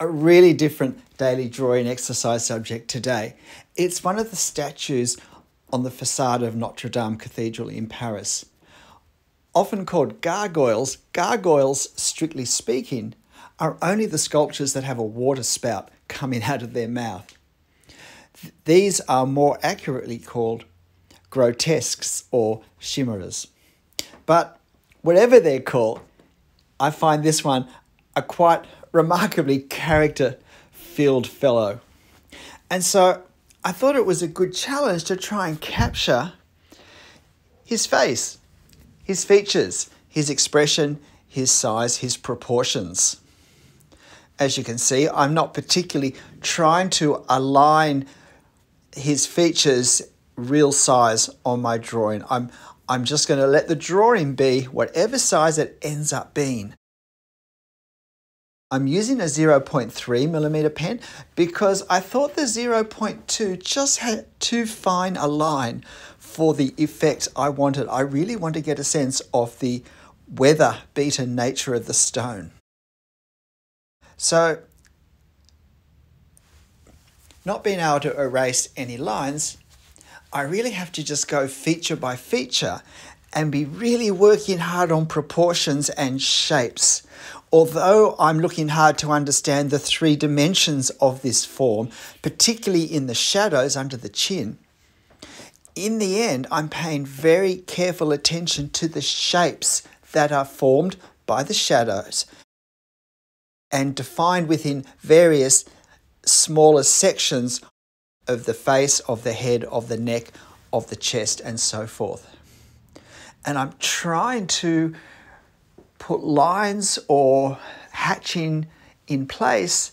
a really different daily drawing exercise subject today. It's one of the statues on the facade of Notre Dame Cathedral in Paris. Often called gargoyles, gargoyles, strictly speaking, are only the sculptures that have a water spout coming out of their mouth. These are more accurately called grotesques or chimeras. But whatever they're called, I find this one a quite remarkably character-filled fellow. And so I thought it was a good challenge to try and capture his face, his features, his expression, his size, his proportions. As you can see, I'm not particularly trying to align his features' real size on my drawing. I'm just going to let the drawing be whatever size it ends up being. I'm using a 0.3mm pen because I thought the 0.2 just had too fine a line for the effect I wanted. I really want to get a sense of the weather-beaten nature of the stone. So, not being able to erase any lines, I really have to just go feature by feature and be really working hard on proportions and shapes. Although I'm looking hard to understand the three dimensions of this form, particularly in the shadows under the chin, in the end, I'm paying very careful attention to the shapes that are formed by the shadows and defined within various smaller sections of the face, of the head, of the neck, of the chest, and so forth. And I'm trying to put lines or hatching in place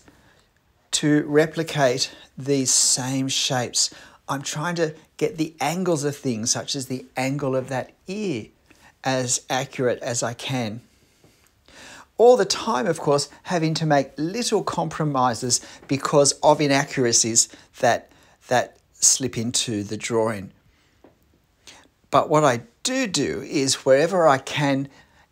to replicate these same shapes. I'm trying to get the angles of things, such as the angle of that ear, as accurate as I can. All the time, of course, having to make little compromises because of inaccuracies that slip into the drawing. But what I do is wherever I can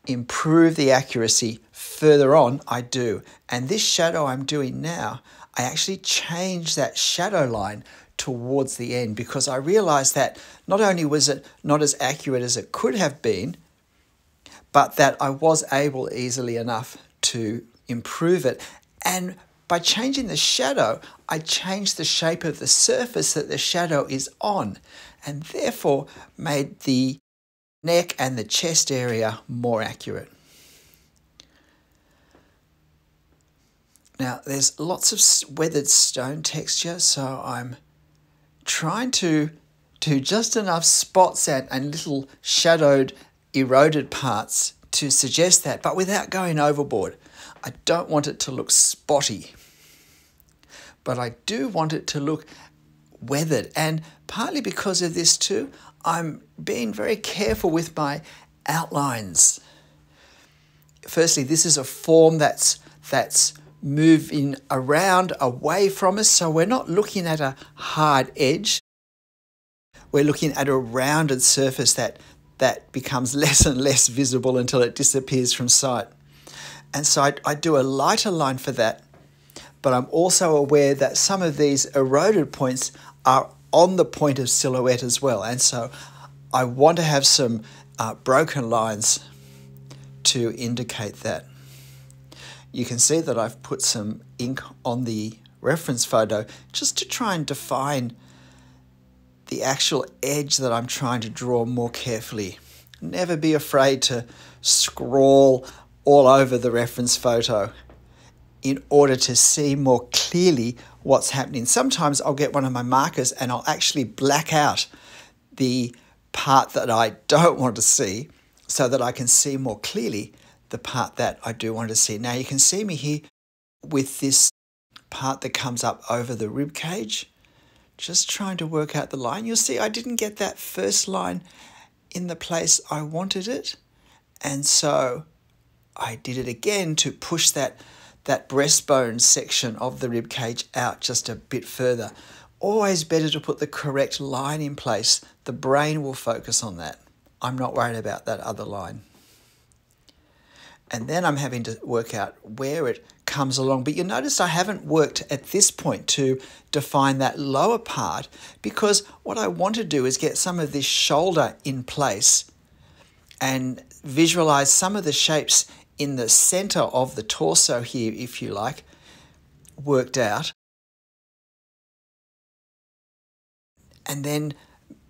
improve the accuracy further on, I do. And this shadow I'm doing now, I actually change that shadow line towards the end because I realized that not only was it not as accurate as it could have been, but that I was able easily enough to improve it. And by changing the shadow, I change the shape of the surface that the shadow is on and therefore made the neck and the chest area more accurate. Now, there's lots of weathered stone texture, so I'm trying to do just enough spots and little shadowed, eroded parts to suggest that, but without going overboard. I don't want it to look spotty, but I do want it to look weathered. And partly because of this too, I'm being very careful with my outlines. Firstly, this is a form that's moving around away from us, so we're not looking at a hard edge. We're looking at a rounded surface that becomes less and less visible until it disappears from sight. And so I do a lighter line for that, but I'm also aware that some of these eroded points are on the point of silhouette as well. And so I want to have some broken lines to indicate that. You can see that I've put some ink on the reference photo just to try and define the actual edge that I'm trying to draw more carefully. Never be afraid to scrawl all over the reference photo in order to see more clearly what's happening. Sometimes I'll get one of my markers and I'll actually black out the part that I don't want to see so that I can see more clearly the part that I do want to see. Now you can see me here with this part that comes up over the rib cage, just trying to work out the line. You'll see I didn't get that first line in the place I wanted it, and so I did it again to push that breastbone section of the rib cage out just a bit further. Always better to put the correct line in place. The brain will focus on that. I'm not worried about that other line. And then I'm having to work out where it comes along. But you'll notice I haven't worked at this point to define that lower part, because what I want to do is get some of this shoulder in place and visualize some of the shapes in the center of the torso here, if you like, worked out. And then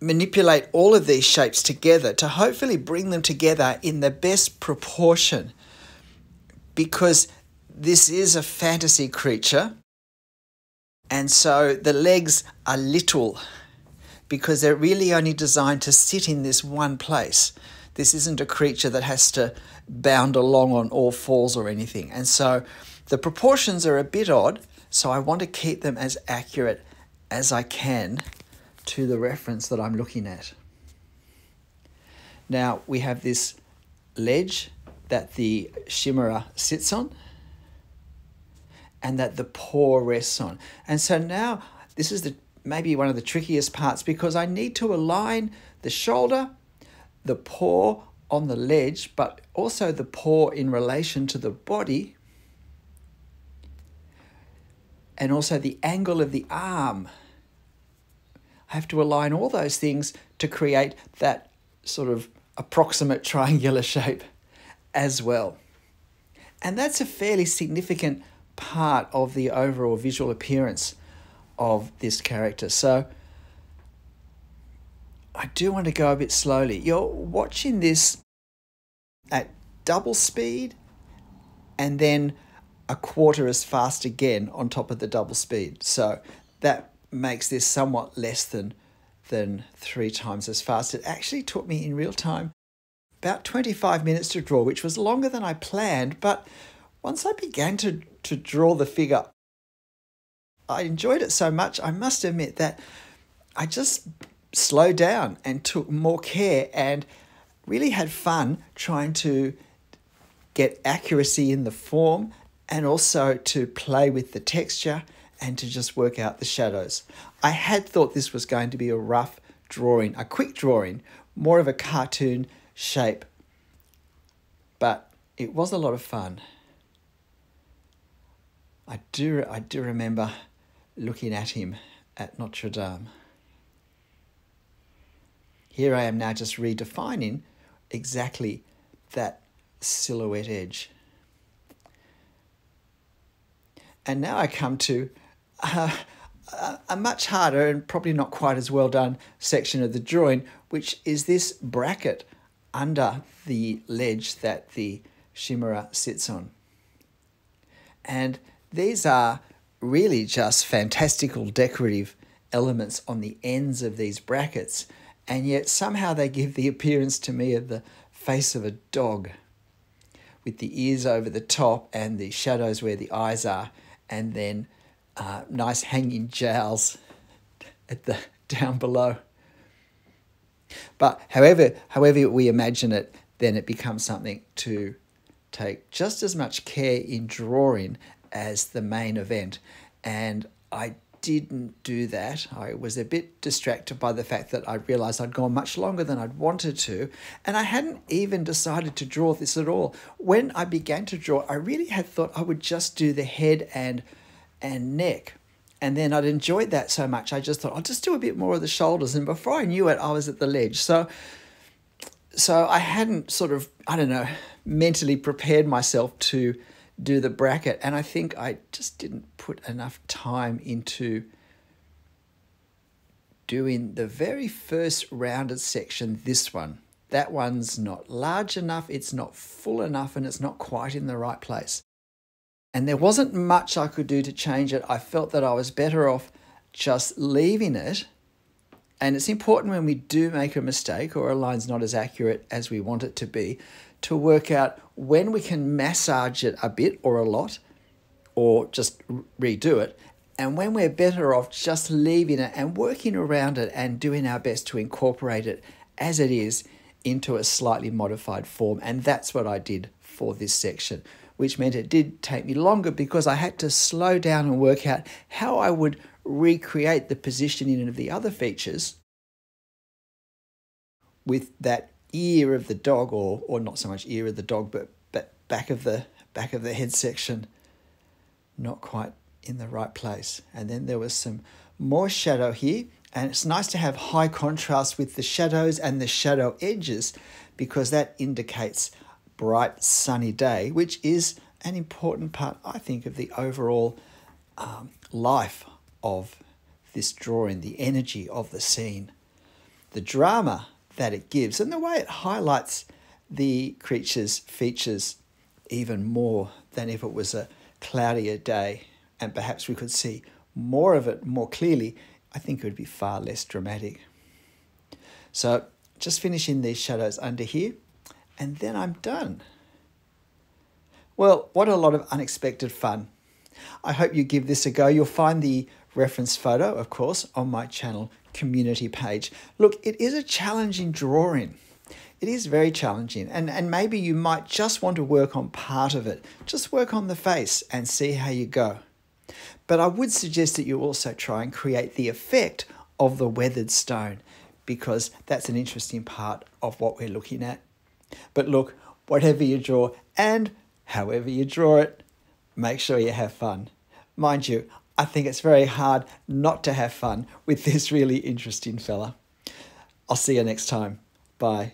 manipulate all of these shapes together to hopefully bring them together in the best proportion, because this is a fantasy creature. And so the legs are little because they're really only designed to sit in this one place. This isn't a creature that has to bound along on all fours or anything. And so the proportions are a bit odd, so I want to keep them as accurate as I can to the reference that I'm looking at. Now we have this ledge that the chimera sits on and that the paw rests on. And so now this is maybe one of the trickiest parts, because I need to align the shoulder, the paw on the ledge, but also the paw in relation to the body, and also the angle of the arm. I have to align all those things to create that sort of approximate triangular shape as well. And that's a fairly significant part of the overall visual appearance of this character. So I do want to go a bit slowly. You're watching this at double speed and then a quarter as fast again on top of the double speed. So that makes this somewhat less than 3 times as fast. It actually took me in real time about 25 minutes to draw, which was longer than I planned. But once I began to draw the figure, I enjoyed it so much, I must admit, that I just slowed down and took more care and really had fun trying to get accuracy in the form and also to play with the texture and to just work out the shadows. I had thought this was going to be a rough drawing, a quick drawing, more of a cartoon shape, but it was a lot of fun. I do remember looking at him at Notre Dame. Here I am now just redefining exactly that silhouette edge. And now I come to a much harder and probably not quite as well done section of the drawing, which is this bracket under the ledge that the chimera sits on. And these are really just fantastical decorative elements on the ends of these brackets, and yet somehow they give the appearance to me of the face of a dog, with the ears over the top and the shadows where the eyes are, and then nice hanging jowls at the down below. But however we imagine it, then it becomes something to take just as much care in drawing as the main event. And I didn't do that. I was a bit distracted by the fact that I realized I'd gone much longer than I'd wanted to, and I hadn't even decided to draw this at all. When I began to draw, I really had thought I would just do the head and neck. And then I'd enjoyed that so much, I just thought, I'll just do a bit more of the shoulders. And before I knew it, I was at the ledge. So I hadn't sort of, I don't know, mentally prepared myself to do the bracket. And I think I just didn't put enough time into doing the very first rounded section, this one. That one's not large enough, it's not full enough, and it's not quite in the right place. And there wasn't much I could do to change it. I felt that I was better off just leaving it. And it's important when we do make a mistake or a line's not as accurate as we want it to be, to work out when we can massage it a bit or a lot, or just redo it, and when we're better off just leaving it and working around it and doing our best to incorporate it as it is into a slightly modified form. And that's what I did for this section, which meant it did take me longer because I had to slow down and work out how I would recreate the positioning of the other features with that ear of the dog, or not so much ear of the dog, but back of the head section. not quite in the right place. And then there was some more shadow here, and it's nice to have high contrast with the shadows and the shadow edges, because that indicates bright sunny day, which is an important part, I think, of the overall life of this drawing, the energy of the scene, the drama that it gives, and the way it highlights the creature's features even more than if it was a cloudier day, and perhaps we could see more of it more clearly. I think it would be far less dramatic. So just finishing these shadows under here, and then I'm done. Well, what a lot of unexpected fun. I hope you give this a go. You'll find the reference photo, of course, on my channel community page. Look, it is a challenging drawing. It is very challenging, and maybe you might just want to work on part of it. Just work on the face and see how you go. But I would suggest that you also try and create the effect of the weathered stone, because that's an interesting part of what we're looking at. But look, whatever you draw and however you draw it, make sure you have fun. Mind you, I think it's very hard not to have fun with this really interesting fella. I'll see you next time. Bye.